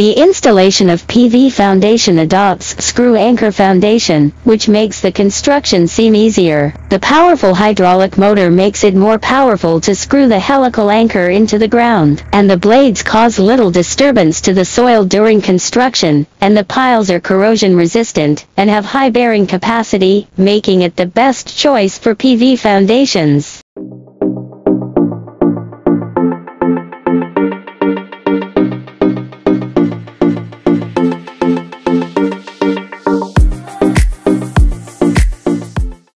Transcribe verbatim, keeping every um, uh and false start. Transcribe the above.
The installation of P V foundation adopts screw anchor foundation, which makes the construction seem easier. The powerful hydraulic motor makes it more powerful to screw the helical anchor into the ground, and the blades cause little disturbance to the soil during construction, and the piles are corrosion resistant and have high bearing capacity, making it the best choice for P V foundations.